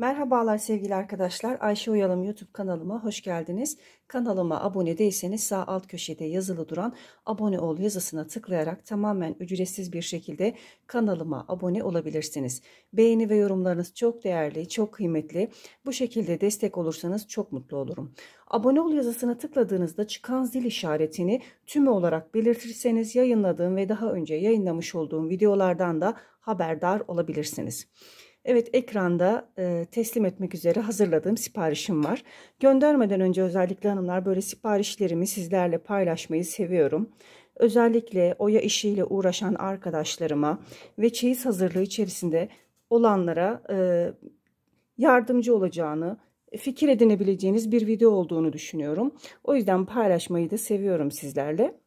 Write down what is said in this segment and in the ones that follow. Merhabalar sevgili arkadaşlar, Ayşe Oyalım YouTube kanalıma hoş geldiniz. Kanalıma abone değilseniz sağ alt köşede yazılı duran abone ol yazısına tıklayarak tamamen ücretsiz bir şekilde kanalıma abone olabilirsiniz. Beğeni ve yorumlarınız çok değerli, çok kıymetli. Bu şekilde destek olursanız çok mutlu olurum. Abone ol yazısına tıkladığınızda çıkan zil işaretini tümü olarak belirtirseniz yayınladığım ve daha önce yayınlamış olduğum videolardan da haberdar olabilirsiniz. Evet, ekranda teslim etmek üzere hazırladığım siparişim var. Göndermeden önce özellikle hanımlar böyle siparişlerimi sizlerle paylaşmayı seviyorum. Özellikle oya işiyle uğraşan arkadaşlarıma ve çeyiz hazırlığı içerisinde olanlara yardımcı olacağını, fikir edinebileceğiniz bir video olduğunu düşünüyorum. O yüzden paylaşmayı da seviyorum sizlerle.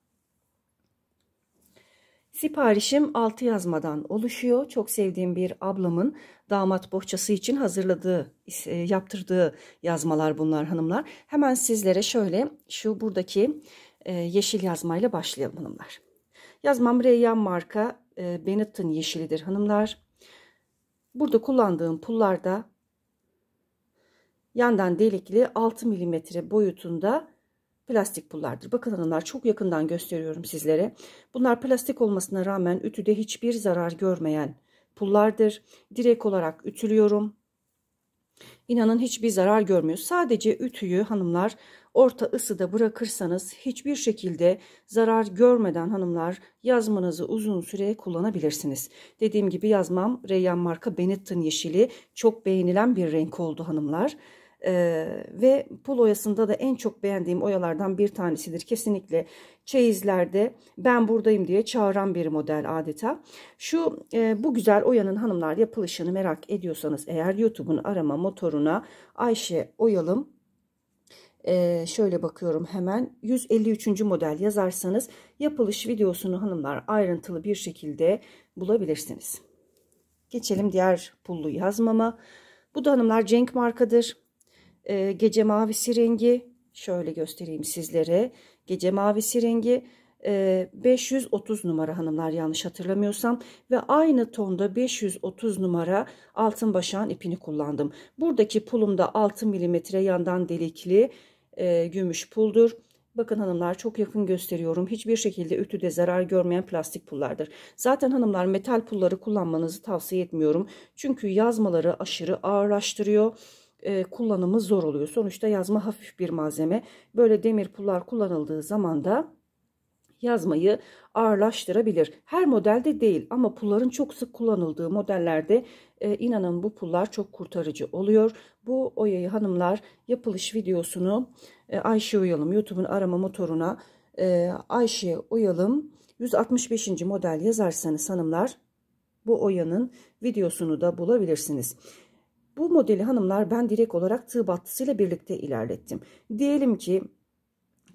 Siparişim 6 yazmadan oluşuyor. Çok sevdiğim bir ablamın damat bohçası için hazırladığı, yaptırdığı yazmalar bunlar hanımlar. Hemen sizlere şöyle şu buradaki yeşil yazmayla başlayalım hanımlar. Yazmam Reyyan marka Benetton yeşilidir hanımlar. Burada kullandığım pullarda yandan delikli 6 mm boyutunda plastik pullardır. Bakın hanımlar, çok yakından gösteriyorum sizlere. Bunlar plastik olmasına rağmen ütüde hiçbir zarar görmeyen pullardır. Direkt olarak ütülüyorum. İnanın hiçbir zarar görmüyor. Sadece ütüyü hanımlar orta ısıda bırakırsanız hiçbir şekilde zarar görmeden hanımlar yazmanızı uzun süre kullanabilirsiniz. Dediğim gibi yazmam Reyyan marka Benetton yeşili çok beğenilen bir renk oldu hanımlar. Ve pul oyasında da en çok beğendiğim oyalardan bir tanesidir. Kesinlikle çeyizlerde ben buradayım diye çağıran bir model adeta. Şu bu güzel oyanın hanımlar yapılışını merak ediyorsanız eğer YouTube'un arama motoruna Ayşe Oyalım şöyle bakıyorum hemen 153. model yazarsanız yapılış videosunu hanımlar ayrıntılı bir şekilde bulabilirsiniz. Geçelim diğer pullu yazmama. Bu da hanımlar Cenk markadır. Gece mavisi rengi, şöyle göstereyim sizlere, gece mavisi rengi 530 numara hanımlar yanlış hatırlamıyorsam ve aynı tonda 530 numara altın başağın ipini kullandım. Buradaki pulumda 6 milimetre yandan delikli gümüş puldur. Bakın hanımlar, çok yakın gösteriyorum. Hiçbir şekilde ütüde zarar görmeyen plastik pullardır. Zaten hanımlar metal pulları kullanmanızı tavsiye etmiyorum. Çünkü yazmaları aşırı ağırlaştırıyor. Kullanımı zor oluyor. Sonuçta yazma hafif bir malzeme. Böyle demir pullar kullanıldığı zaman da yazmayı ağırlaştırabilir. Her modelde değil ama pulların çok sık kullanıldığı modellerde inanın bu pullar çok kurtarıcı oluyor. Bu oyayı hanımlar yapılış videosunu Ayşe Oyalım YouTube'un arama motoruna Ayşe Oyalım 165. model yazarsanız hanımlar bu oyanın videosunu da bulabilirsiniz. Bu modeli hanımlar ben direkt olarak tığ battısıyla birlikte ilerlettim. Diyelim ki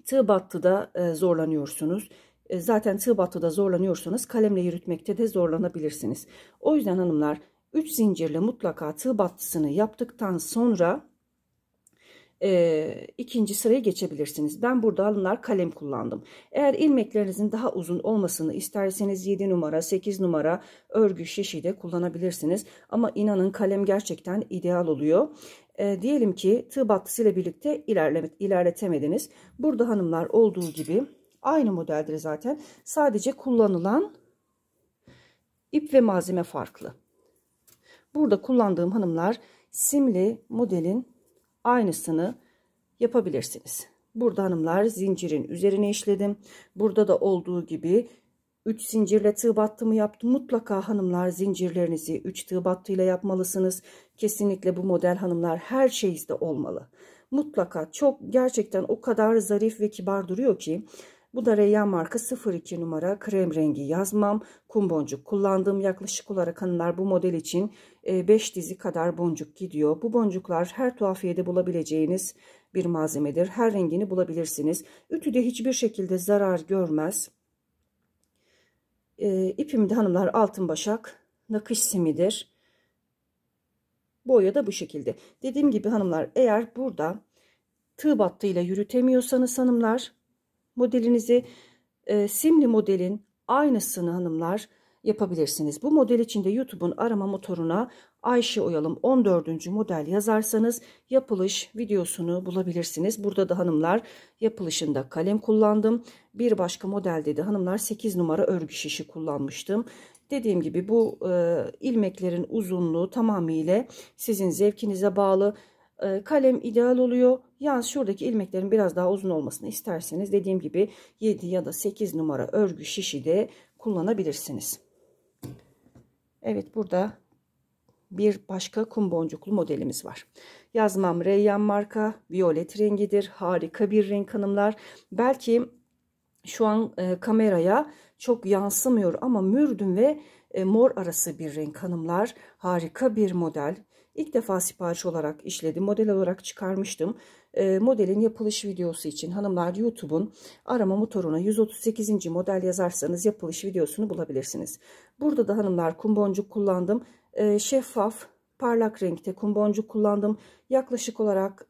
tığ battıda zorlanıyorsunuz. Zaten tığ battıda zorlanıyorsanız kalemle yürütmekte de zorlanabilirsiniz. O yüzden hanımlar 3 zincirle mutlaka tığ battısını yaptıktan sonra ikinci sıraya geçebilirsiniz. Ben burada hanımlar kalem kullandım. Eğer ilmeklerinizin daha uzun olmasını isterseniz 7 numara 8 numara örgü şişi de kullanabilirsiniz. Ama inanın kalem gerçekten ideal oluyor. Diyelim ki tığ battısıyla birlikte ilerletemediniz. Burada hanımlar olduğu gibi aynı modeldir zaten. Sadece kullanılan ip ve malzeme farklı. Burada kullandığım hanımlar simli modelin aynısını yapabilirsiniz. Burada hanımlar zincirin üzerine işledim. Burada da olduğu gibi 3 zincirle tığ battımı yaptım. Mutlaka hanımlar zincirlerinizi 3 tığ battıyla yapmalısınız. Kesinlikle bu model hanımlar her şeyizde olmalı. Mutlaka, çok gerçekten o kadar zarif ve kibar duruyor ki. Bu da Reyyan marka 02 numara krem rengi yazmam. Kum boncuk kullandığım, yaklaşık olarak hanımlar bu model için 5 dizi kadar boncuk gidiyor. Bu boncuklar her tuhafiyede bulabileceğiniz bir malzemedir. Her rengini bulabilirsiniz. Ütüde hiçbir şekilde zarar görmez. İpim de hanımlar altın başak nakış simidir. Boya da bu şekilde. Dediğim gibi hanımlar, eğer burada tığ battığıyla yürütemiyorsanız hanımlar modelinizi simli modelin aynısını hanımlar yapabilirsiniz. Bu model için de YouTube'un arama motoruna Ayşe Oyalım 14. model yazarsanız yapılış videosunu bulabilirsiniz. Burada da hanımlar yapılışında kalem kullandım. Bir başka modelde de hanımlar 8 numara örgü şişi kullanmıştım. Dediğim gibi bu ilmeklerin uzunluğu tamamıyla sizin zevkinize bağlı. Kalem ideal oluyor. Yalnız şuradaki ilmeklerin biraz daha uzun olmasını isterseniz dediğim gibi 7 ya da 8 numara örgü şişi de kullanabilirsiniz. Evet, burada bir başka kum boncuklu modelimiz var. Yazmam Reyyan marka, violet rengidir. Harika bir renk hanımlar. Belki şu an kameraya çok yansımıyor ama mürdüm ve mor arası bir renk hanımlar. Harika bir model. İlk defa sipariş olarak işledim. Model olarak çıkarmıştım. Modelin yapılış videosu için hanımlar YouTube'un arama motoruna 138. model yazarsanız yapılış videosunu bulabilirsiniz. Burada da hanımlar kum boncuk kullandım. Şeffaf, parlak renkte kum boncuk kullandım. Yaklaşık olarak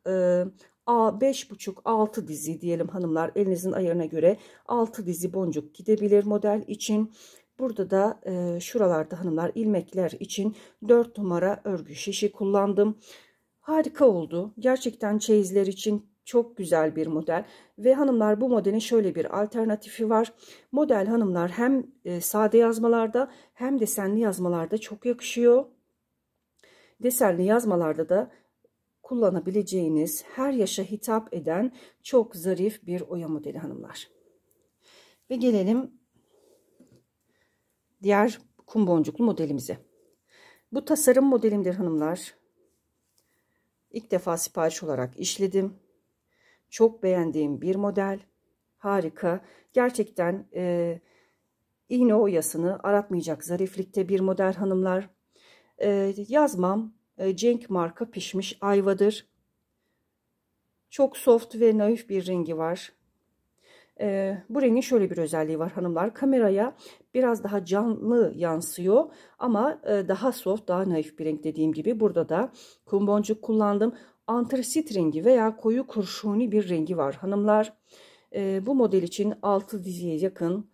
A 5,5-6 dizi diyelim hanımlar. Elinizin ayarına göre 6 dizi boncuk gidebilir model için. Burada da şuralarda hanımlar ilmekler için 4 numara örgü şişi kullandım. Harika oldu. Gerçekten çeyizler için çok güzel bir model. Ve hanımlar bu modelin şöyle bir alternatifi var. Model hanımlar hem sade yazmalarda hem desenli yazmalarda çok yakışıyor. Desenli yazmalarda da kullanabileceğiniz, her yaşa hitap eden çok zarif bir oya modeli hanımlar. Ve gelelim diğer kum boncuklu modelimize. Bu tasarım modelimdir hanımlar. İlk defa sipariş olarak işledim. Çok beğendiğim bir model. Harika. Gerçekten iğne oyasını aratmayacak zariflikte bir model hanımlar. Yazmam Cenk marka pişmiş ayvadır. Çok soft ve naif bir rengi var. Bu rengin şöyle bir özelliği var hanımlar. Kameraya biraz daha canlı yansıyor ama daha soft, daha naif bir renk dediğim gibi. Burada da kum boncuk kullandım. Antrasit rengi veya koyu kurşuni bir rengi var hanımlar. Bu model için 6 diziye yakın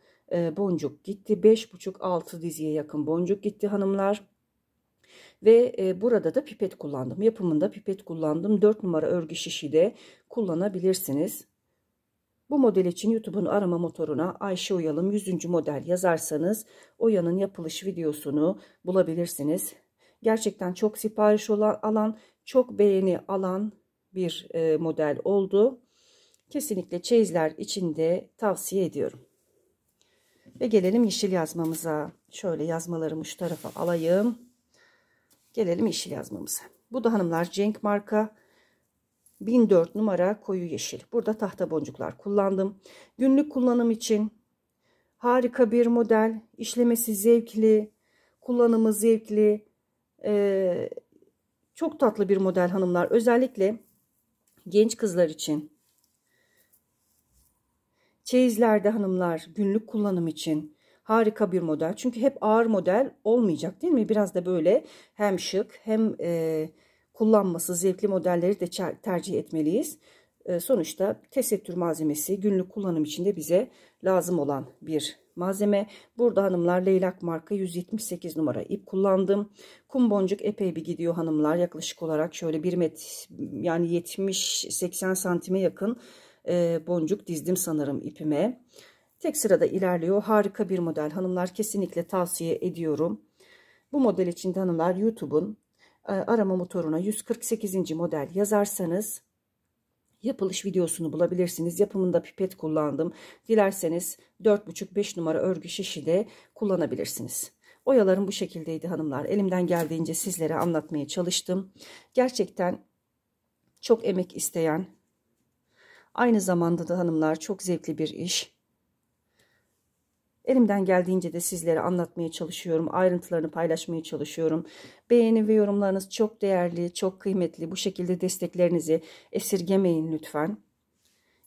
boncuk gitti. 5,5-6 diziye yakın boncuk gitti hanımlar. Ve burada da pipet kullandım. Yapımında pipet kullandım. 4 numara örgü şişi de kullanabilirsiniz. Bu model için YouTube'un arama motoruna Ayşe Oyalım 100. model yazarsanız oyanın yapılış videosunu bulabilirsiniz. Gerçekten çok sipariş alan, çok beğeni alan bir model oldu. Kesinlikle çeyizler için de tavsiye ediyorum. Ve gelelim yeşil yazmamıza. Şöyle yazmalarımı şu tarafa alayım. Gelelim yeşil yazmamıza. Bu da hanımlar Cenk marka. 1004 numara koyu yeşil. Burada tahta boncuklar kullandım. Günlük kullanım için harika bir model. İşlemesi zevkli, kullanımı zevkli. Çok tatlı bir model hanımlar. Özellikle genç kızlar için. Çeyizlerde hanımlar günlük kullanım için harika bir model. Çünkü hep ağır model olmayacak değil mi? Biraz da böyle hem şık hem kullanması zevkli modelleri de tercih etmeliyiz. Sonuçta tesettür malzemesi günlük kullanım için de bize lazım olan bir malzeme. Burada hanımlar Leylak marka 178 numara ip kullandım. Kum boncuk epey bir gidiyor hanımlar. Yaklaşık olarak şöyle 1 metre yani 70-80 santime yakın boncuk dizdim sanırım ipime. Tek sırada ilerliyor. Harika bir model hanımlar, kesinlikle tavsiye ediyorum. Bu model için de hanımlar YouTube'un arama motoruna 148. model yazarsanız yapılış videosunu bulabilirsiniz. Yapımında pipet kullandım. Dilerseniz 4,5-5 numara örgü şişi de kullanabilirsiniz. Oyalarım bu şekildeydi hanımlar. Elimden geldiğince sizlere anlatmaya çalıştım. Gerçekten çok emek isteyen, aynı zamanda da hanımlar çok zevkli bir iş. Elimden geldiğince de sizlere anlatmaya çalışıyorum. Ayrıntılarını paylaşmaya çalışıyorum. Beğeni ve yorumlarınız çok değerli, çok kıymetli. Bu şekilde desteklerinizi esirgemeyin lütfen.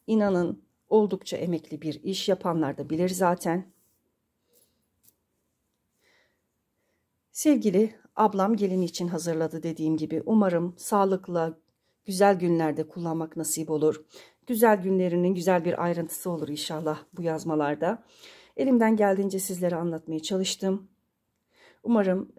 İnanın oldukça emekli bir iş, yapanlar da bilir zaten. Sevgili ablam gelini için hazırladı dediğim gibi. Umarım sağlıkla güzel günlerde kullanmak nasip olur. Güzel günlerinin güzel bir ayrıntısı olur inşallah bu yazmalarda. Elimden geldiğince sizlere anlatmaya çalıştım. Umarım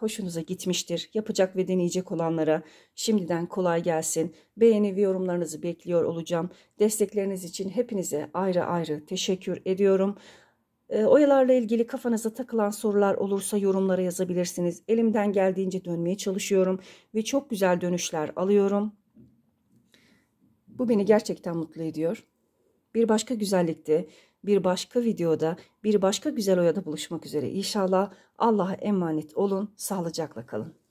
hoşunuza gitmiştir. Yapacak ve deneyecek olanlara şimdiden kolay gelsin. Beğeni ve yorumlarınızı bekliyor olacağım. Destekleriniz için hepinize ayrı ayrı teşekkür ediyorum. Oyalarla ilgili kafanıza takılan sorular olursa yorumlara yazabilirsiniz. Elimden geldiğince dönmeye çalışıyorum ve çok güzel dönüşler alıyorum. Bu beni gerçekten mutlu ediyor. Bir başka güzellikte, bir başka videoda, bir başka güzel oyada buluşmak üzere. İnşallah. Allah'a emanet olun, sağlıcakla kalın.